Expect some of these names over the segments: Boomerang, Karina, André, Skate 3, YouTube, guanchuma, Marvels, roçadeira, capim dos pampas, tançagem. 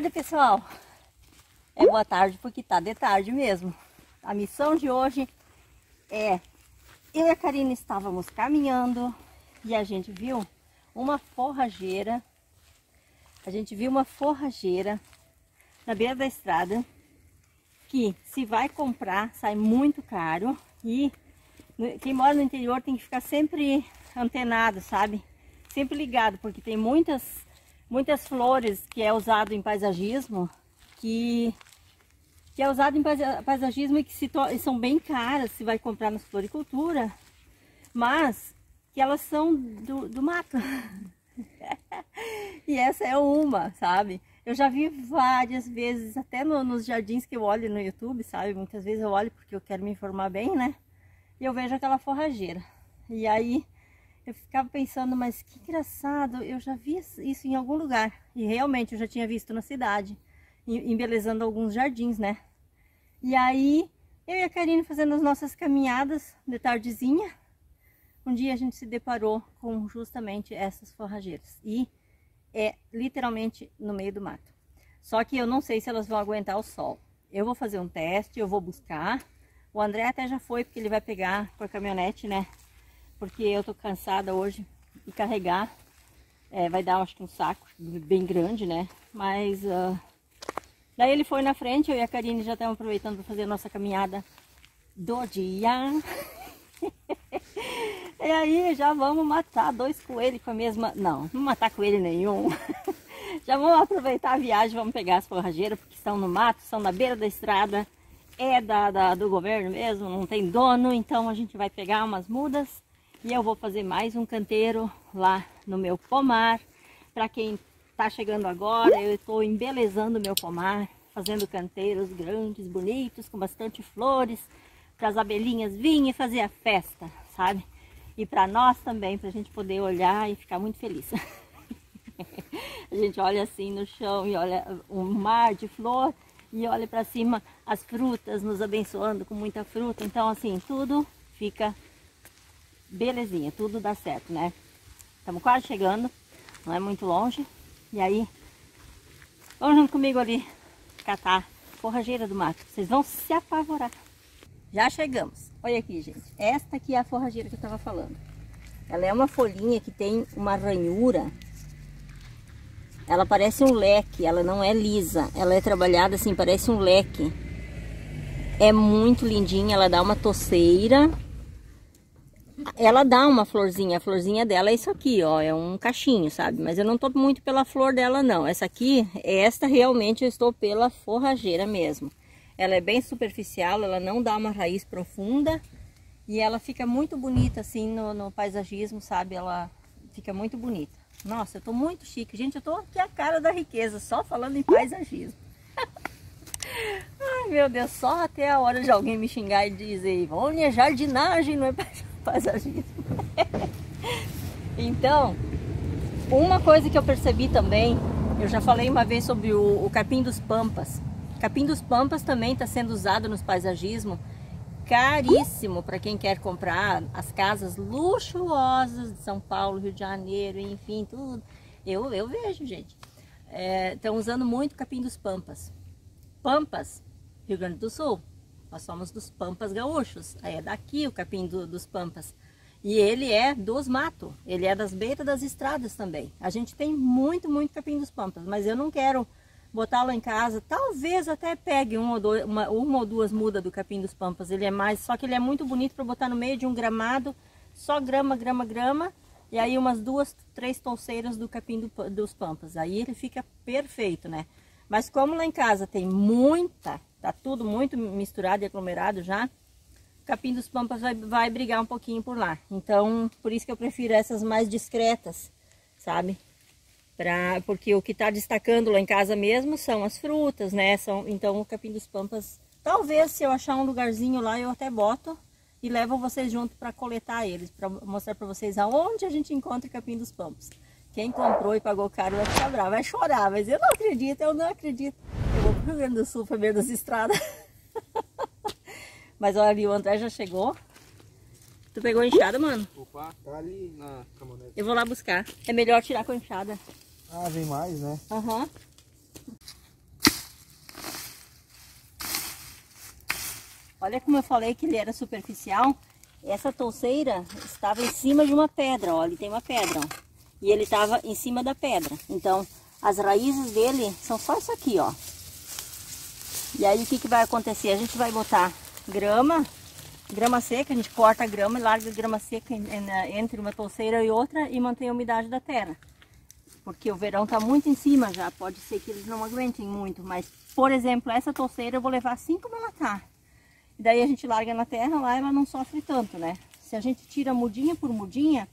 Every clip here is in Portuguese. tarde, pessoal. É boa tarde porque tá de tarde mesmo. A missão de hoje é... eu e a Karina estávamos caminhando e a gente viu uma forrageira. A gente viu uma forrageira na beira da estrada que, se vai comprar, sai muito caro. E quem mora no interior tem que ficar sempre antenado, sabe? Sempre ligado, porque tem muitas flores que é usado em paisagismo, que é usado em paisagismo e que são bem caras, se vai comprar na floricultura, mas que elas são do mato. E essa é uma, sabe? Eu já vi várias vezes, até nos jardins que eu olho no YouTube, sabe? Muitas vezes eu olho porque eu quero me informar bem, né? E eu vejo aquela forrageira. E aí eu ficava pensando, mas que engraçado, eu já vi isso em algum lugar. E realmente eu já tinha visto na cidade, embelezando alguns jardins, né? E aí eu e a Karina fazendo as nossas caminhadas de tardezinha, um dia a gente se deparou com justamente essas forrageiras. E é literalmente no meio do mato. Só que eu não sei se elas vão aguentar o sol. Eu vou fazer um teste, eu vou buscar. O André até já foi, porque ele vai pegar com a caminhonete, né? Porque eu tô cansada hoje de carregar. Vai dar, acho que um saco bem grande, né? Mas... daí ele foi na frente, eu e a Karine já estamos aproveitando para fazer a nossa caminhada do dia. E aí já vamos matar dois coelhos com a mesma... Não, não matar coelho nenhum. Já vamos aproveitar a viagem, vamos pegar as forrageiras, porque estão no mato, estão na beira da estrada. É do governo mesmo, não tem dono, então a gente vai pegar umas mudas. E eu vou fazer mais um canteiro lá no meu pomar, para quem... tá chegando agora, eu estou embelezando meu pomar, fazendo canteiros grandes, bonitos, com bastante flores, para as abelhinhas virem e fazer a festa, sabe? E para nós também, para a gente poder olhar e ficar muito feliz. A gente olha assim no chão e olha um mar de flor e olha para cima as frutas, nos abençoando com muita fruta. Então assim, tudo fica belezinha, tudo dá certo, né? Estamos quase chegando, não é muito longe. E aí, vão junto comigo ali catar forrageira do mato. Vocês vão se apavorar. Já chegamos. Olha aqui, gente. Esta aqui é a forrageira que eu estava falando. Ela é uma folhinha que tem uma ranhura. Ela parece um leque. Ela não é lisa. Ela é trabalhada assim, parece um leque. É muito lindinha. Ela dá uma toceira. Ela dá uma florzinha, a florzinha dela é isso aqui, ó, é um cachinho, sabe? Mas eu não tô muito pela flor dela, não. Essa aqui, esta realmente eu estou pela forrageira mesmo. Ela é bem superficial, ela não dá uma raiz profunda e ela fica muito bonita assim no paisagismo, sabe? Ela fica muito bonita. Nossa, eu tô muito chique, gente, eu tô aqui a cara da riqueza, só falando em paisagismo. Ai, meu Deus, só até a hora de alguém me xingar e dizer, olha, jardinagem, não é paisagismo. Então, uma coisa que eu percebi também, eu já falei uma vez sobre o capim dos pampas. Capim dos pampas também está sendo usado nos paisagismo, caríssimo para quem quer comprar. As casas luxuosas de São Paulo, Rio de Janeiro, enfim, tudo. Eu vejo, gente, estão usando muito capim dos pampas. Pampas, Rio Grande do Sul. Nós somos dos pampas gaúchos, é daqui o capim dos pampas. E ele é dos matos, ele é das beiras das estradas também. A gente tem muito capim dos pampas, mas eu não quero botá-lo em casa. Talvez até pegue uma ou duas mudas do capim dos pampas. Ele é mais, só que ele é muito bonito para botar no meio de um gramado, só grama. E aí umas duas, três touceiras do capim dos pampas. Aí ele fica perfeito, né? Mas como lá em casa tem muita... tá tudo muito misturado e aglomerado já, o capim dos pampas vai brigar um pouquinho por lá. Então, por isso que eu prefiro essas mais discretas, sabe? Porque o que tá destacando lá em casa mesmo são as frutas, né? Então, o capim dos pampas, talvez se eu achar um lugarzinho lá, eu até boto e levo vocês junto para coletar eles, para mostrar para vocês aonde a gente encontra o capim dos pampas. Quem comprou e pagou caro vai ficar bravo, vai chorar, mas eu não acredito, eu não acredito. Rio Grande do Sul, para beira das estradas. Mas olha ali, o André já chegou. Tu pegou a enxada, mano? Opa, tá ali na caminhonete. Eu vou lá buscar. É melhor tirar com a enxada. Ah, vem mais, né? Aham. Olha como eu falei que ele era superficial. Essa touceira estava em cima de uma pedra, ó, ali tem uma pedra, ó, e ele estava em cima da pedra. Então, as raízes dele são só isso aqui, ó. E aí, o que que vai acontecer? A gente vai botar grama seca, a gente corta a grama e larga a grama seca entre uma touceira e outra e mantém a umidade da terra. Porque o verão está muito em cima já, pode ser que eles não aguentem muito, mas, por exemplo, essa touceira eu vou levar assim como ela tá. Daí a gente larga na terra, lá ela não sofre tanto, né? Se a gente tira mudinha por mudinha,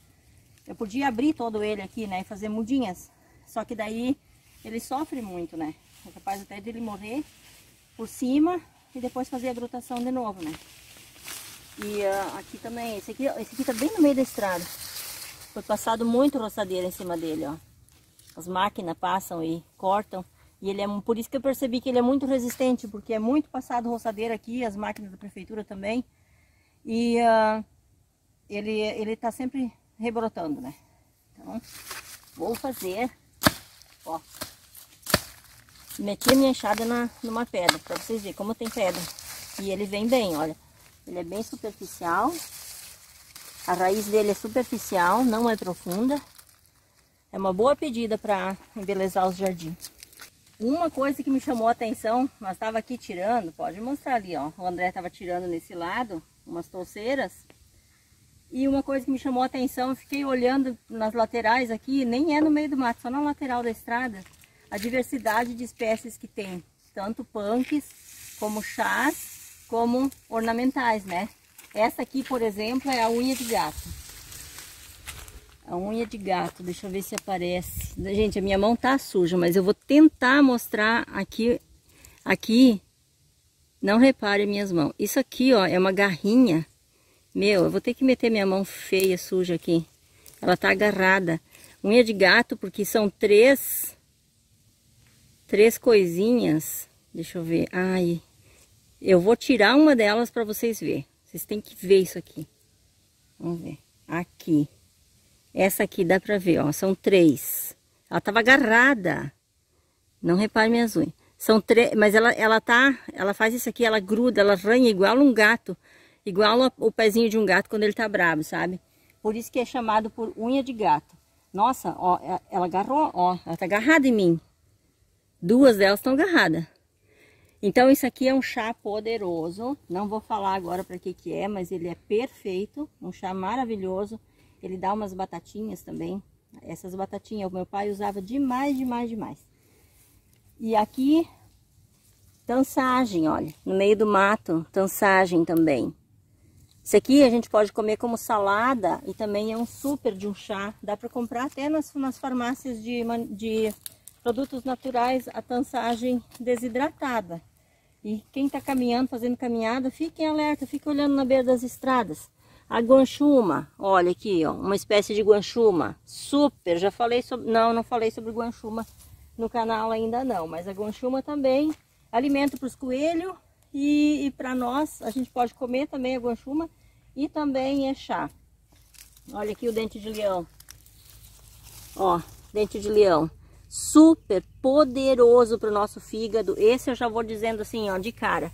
eu podia abrir todo ele aqui, né? E fazer mudinhas. Só que daí ele sofre muito, né? É capaz até dele morrer por cima e depois fazer a brotação de novo, né? E aqui também, esse aqui tá bem no meio da estrada. Foi passado muito roçadeira em cima dele, ó. As máquinas passam e cortam. E ele é, por isso que eu percebi que ele é muito resistente, porque é muito passado roçadeira aqui, as máquinas da prefeitura também. E ele tá sempre rebrotando, né? Então, vou fazer, ó, meti a minha enxada numa pedra, pra vocês verem como tem pedra. E ele vem bem, olha, ele é bem superficial, a raiz dele é superficial, não é profunda. É uma boa pedida para embelezar os jardins. Uma coisa que me chamou a atenção, nós estava aqui tirando, pode mostrar ali, ó. O André estava tirando nesse lado, umas touceiras. E uma coisa que me chamou a atenção, eu fiquei olhando nas laterais aqui, nem é no meio do mato, só na lateral da estrada. A diversidade de espécies que tem, tanto punks, como chás, como ornamentais, né? Essa aqui, por exemplo, é a unha de gato. A unha de gato, deixa eu ver se aparece. Gente, a minha mão tá suja, mas eu vou tentar mostrar aqui. Aqui, não repare minhas mãos. Isso aqui, ó, é uma garrinha. Meu, eu vou ter que meter minha mão feia, suja aqui. Ela tá agarrada. Unha de gato, porque são três coisinhas. Deixa eu ver. Ai, eu vou tirar uma delas pra vocês verem. Vocês têm que ver isso aqui. Vamos ver. Aqui. Essa aqui dá pra ver, ó, são três. Ela tava agarrada. Não repare minhas unhas. São três, mas ela faz isso aqui, ela gruda, ela arranha igual um gato. Igual o pezinho de um gato quando ele tá bravo, sabe? Por isso que é chamado por unha de gato. Nossa, ó, ela agarrou, ó, ela tá agarrada em mim. Duas delas estão agarradas. Então isso aqui é um chá poderoso. Não vou falar agora pra que é, mas ele é perfeito. Um chá maravilhoso. Ele dá umas batatinhas também. Essas batatinhas o meu pai usava demais, demais, demais. E aqui, tançagem, olha. No meio do mato, tançagem também. Isso aqui a gente pode comer como salada e também é um super de um chá. Dá para comprar até nas farmácias de produtos naturais a tançagem desidratada. E quem está caminhando, fazendo caminhada, fiquem alerta, fiquem olhando na beira das estradas. A guanchuma, olha aqui, ó, uma espécie de guanchuma, super, já falei sobre, não falei sobre guanchuma no canal ainda não, mas a guanchuma também, alimento para os coelhos e para nós, a gente pode comer também a guanchuma e também é chá. Olha aqui o dente de leão, ó, dente de leão, super poderoso para o nosso fígado, esse eu já vou dizendo assim, ó, de cara,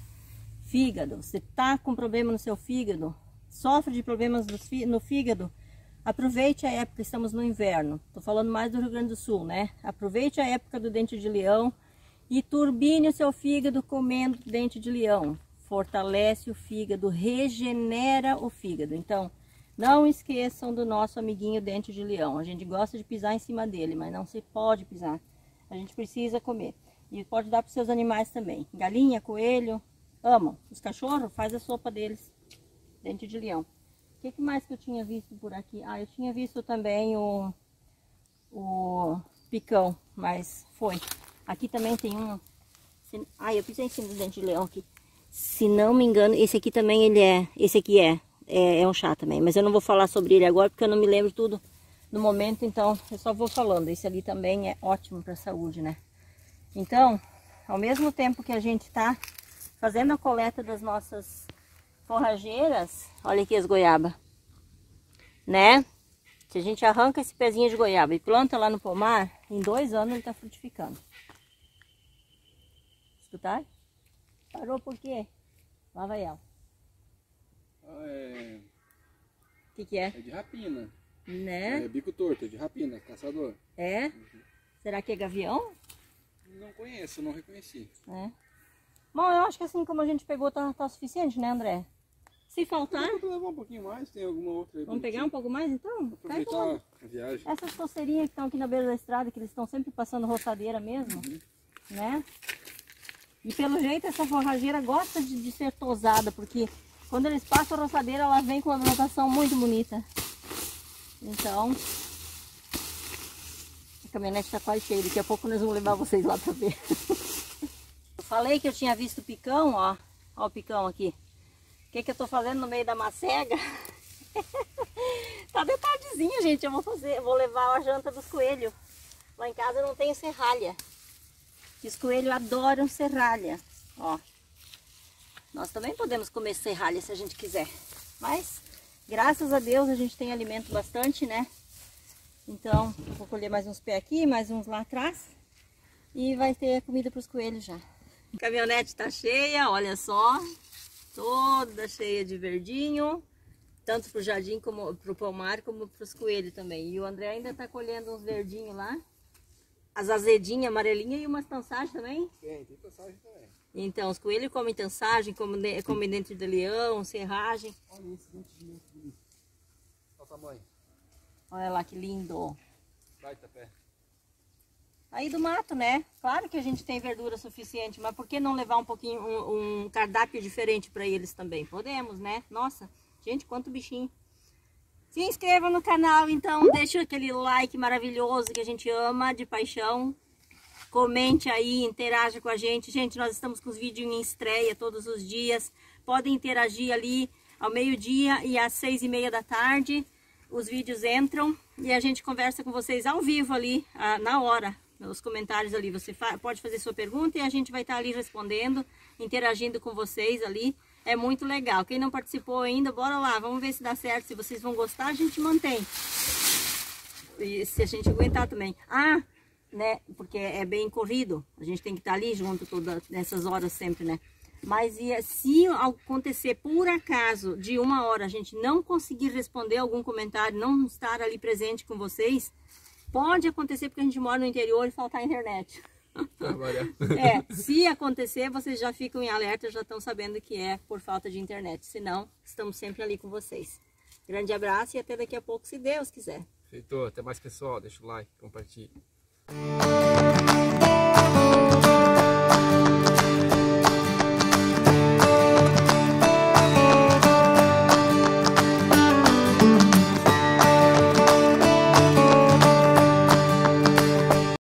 fígado, você tá com problema no seu fígado, sofre de problemas no fígado, aproveite a época, estamos no inverno, estou falando mais do Rio Grande do Sul, né? Aproveite a época do dente de leão e turbine o seu fígado comendo dente de leão. Fortalece o fígado, regenera o fígado. Então, não esqueçam do nosso amiguinho dente de leão. A gente gosta de pisar em cima dele, mas não se pode pisar. A gente precisa comer. E pode dar para os seus animais também. Galinha, coelho, amam. Os cachorros, faz a sopa deles. Dente de leão. O que mais que eu tinha visto por aqui? Ah, eu tinha visto também o picão, mas foi. Aqui também tem um... eu pisei em cima do dente de leão aqui. Se não me engano, esse aqui também ele é... Esse aqui é um chá também, mas eu não vou falar sobre ele agora porque eu não me lembro tudo no momento, então eu só vou falando. Esse ali também é ótimo para a saúde, né? Então, ao mesmo tempo que a gente está fazendo a coleta das nossas... forrageiras, olha aqui as goiaba, né? Se a gente arranca esse pezinho de goiaba e planta lá no pomar, em 2 anos ele tá frutificando. Escutaram? Parou por quê? Lá vai ela. é... O que que é? É de rapina. Né? É bico torto, é de rapina, caçador. É? Uhum. Será que é gavião? Não conheço, não reconheci. É. Bom, eu acho que assim como a gente pegou tá suficiente, né, André? Se faltar... Eu vou levar um pouquinho mais, tem alguma outra aí. Vamos pegar um pouco mais, então? Aproveitar a viagem. Essas coceirinhas que estão aqui na beira da estrada, que eles estão sempre passando roçadeira mesmo, uhum, né? E pelo jeito essa forrageira gosta de ser tosada, porque quando eles passam a roçadeira, ela vem com uma brotação muito bonita. Então... a caminhonete está quase cheia, daqui a pouco nós vamos levar vocês lá para ver. Eu falei que eu tinha visto o picão, ó. Ó o picão aqui. O que que eu tô fazendo no meio da macega? Tá de tardezinha, gente. Eu vou fazer, eu vou levar a janta dos coelhos. Lá em casa eu não tenho serralha. Os coelhos adoram serralha. Ó. Nós também podemos comer serralha se a gente quiser. Mas, graças a Deus, a gente tem alimento bastante, né? Então, vou colher mais uns pés aqui, mais uns lá atrás. E vai ter comida para os coelhos já. A caminhonete tá cheia, olha só. Toda cheia de verdinho, tanto para o jardim como para o pomar, como para os coelhos também. E o André ainda está colhendo uns verdinhos lá, as azedinhas, amarelinhas, e umas tançagens também? Tem tançagem também. Então, os coelhos comem tançagem, comem dente de leão, serragem. Olha esse dente de leão, que lindo. Olha o tamanho. Olha lá que lindo. Baita pé. Aí do mato, né? Claro que a gente tem verdura suficiente, mas por que não levar um pouquinho, um cardápio diferente para eles também? Podemos, né? Nossa, gente, quanto bichinho. Se inscreva no canal, então, deixa aquele like maravilhoso que a gente ama, de paixão. Comente aí, interaja com a gente. Gente, nós estamos com os vídeos em estreia todos os dias. Podem interagir ali ao meio-dia e às 18h30 da tarde. Os vídeos entram e a gente conversa com vocês ao vivo ali, na hora. Nos comentários ali, você pode fazer sua pergunta e a gente vai estar ali respondendo, interagindo com vocês ali. É muito legal. Quem não participou ainda, bora lá, vamos ver se dá certo. Se vocês vão gostar, a gente mantém. E se a gente aguentar também. Ah, né, porque é bem corrido. A gente tem que estar ali junto todas essas horas sempre, né? Mas se acontecer por acaso de uma hora a gente não conseguir responder algum comentário, não estar ali presente com vocês... Pode acontecer porque a gente mora no interior e faltar internet. É, se acontecer, vocês já ficam em alerta, já estão sabendo que é por falta de internet. Se não, estamos sempre ali com vocês. Grande abraço e até daqui a pouco, se Deus quiser. Feito, até mais pessoal. Deixa o like, compartilha.